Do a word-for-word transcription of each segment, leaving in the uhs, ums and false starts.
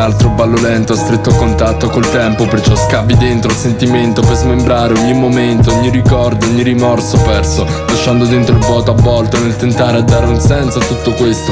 come altro ballo lento, a stretto contatto col tempo. Perciò scavi dentro il sentimento per smembrare ogni momento, ogni ricordo, ogni rimorso perso, lasciando dentro il vuoto avvolto nel tentare a dare un senso a tutto questo.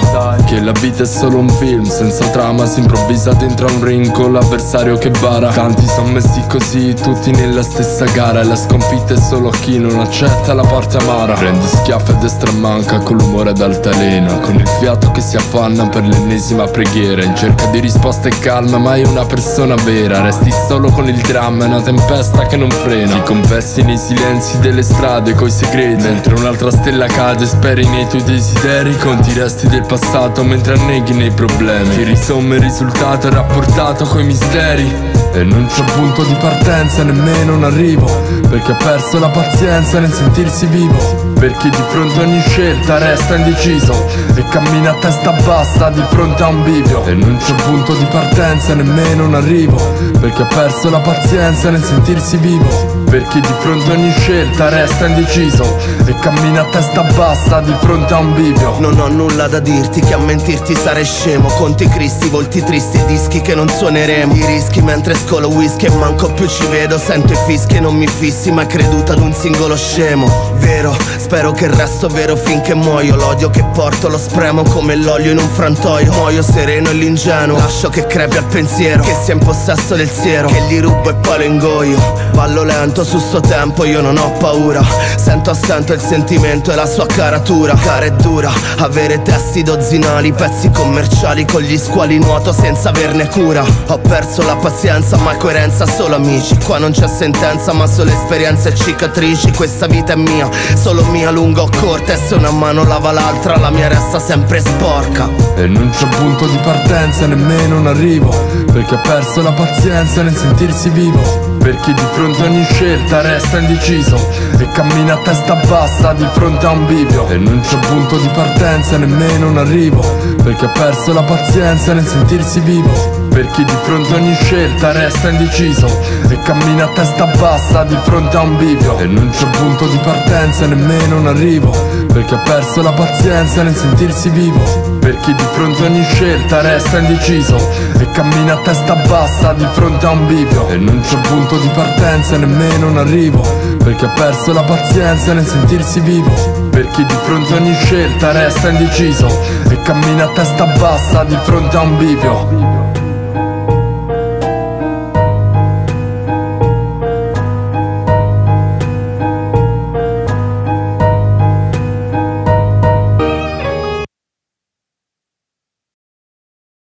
Che la vita è solo un film senza trama, si improvvisa dentro a un ring con l'avversario che bara. Tanti son messi così, tutti nella stessa gara, e la sconfitta è solo a chi non accetta la parte amara. Prendi schiaffi a destra e manca con l'umore ad altalena, con il fiato che si affanna per l'ennesima preghiera, in cerca di risposte calma, mai una persona vera. Resti solo con il dramma, è una tempesta che non frena. Ti confessi nei silenzi delle strade coi segreti, mentre un'altra stella cade, speri nei tuoi desideri. Conti i resti del passato mentre anneghi nei problemi. Ti risomma il risultato rapportato coi misteri, e non c'è un punto di partenza, nemmeno un arrivo, perché ha perso la pazienza nel sentirsi vivo. Perché di fronte a ogni scelta resta indeciso e cammina a testa bassa di fronte a un bivio. E non c'è un punto di partenza, nemmeno un arrivo, perché ha perso la pazienza nel sentirsi vivo. Perché di fronte a ogni scelta resta indeciso e cammina a testa bassa di fronte a un bivio. Non ho nulla da dirti, che a mentirti sarei scemo. Conti cristi, volti tristi, dischi che non suoneremo. I rischi mentre scolo whisky e manco più ci vedo. Sento i fischi e non mi fissi, ma creduto ad un singolo scemo. Vero, spero che il resto vero finché muoio. L'odio che porto lo spremo come l'olio in un frantoio. Muoio sereno e l'ingenuo, lascio che crepi al pensiero, che sia in possesso del siero, che gli rubo e poi lo ingoio. Ballo lento su sto tempo, io non ho paura. Sento assento il sentimento e la sua caratura. Cara è dura, avere testi dozzinali, pezzi commerciali, con gli squali nuoto senza averne cura. Ho perso la pazienza, ma coerenza solo amici. Qua non c'è sentenza, ma solo esperienze e cicatrici. Questa vita è mia, solo mia, lunga o corta, e se una mano lava l'altra la mia resta sempre sporca. E non c'è punto di partenza, nemmeno un arrivo, perché ha perso la pazienza nel sentirsi vivo. Perché di fronte a ogni scelta resta indeciso e cammina a testa bassa di fronte a un bivio. E non c'è punto di partenza, nemmeno un arrivo, perché ha perso la pazienza nel sentirsi vivo. Perché di fronte a ogni scelta resta indeciso e cammina a testa bassa di fronte a un bivio. E non c'è punto di partenza, nemmeno un arrivo, perché ha perso la pazienza nel sentirsi vivo. Perché di fronte a ogni scelta resta indeciso e cammina a testa bassa di fronte a un bivio. E non c'è punto di partenza, nemmeno un arrivo, perché ha perso la pazienza nel sentirsi vivo. Perché di fronte a ogni scelta resta indeciso e cammina a testa bassa di fronte a un bivio.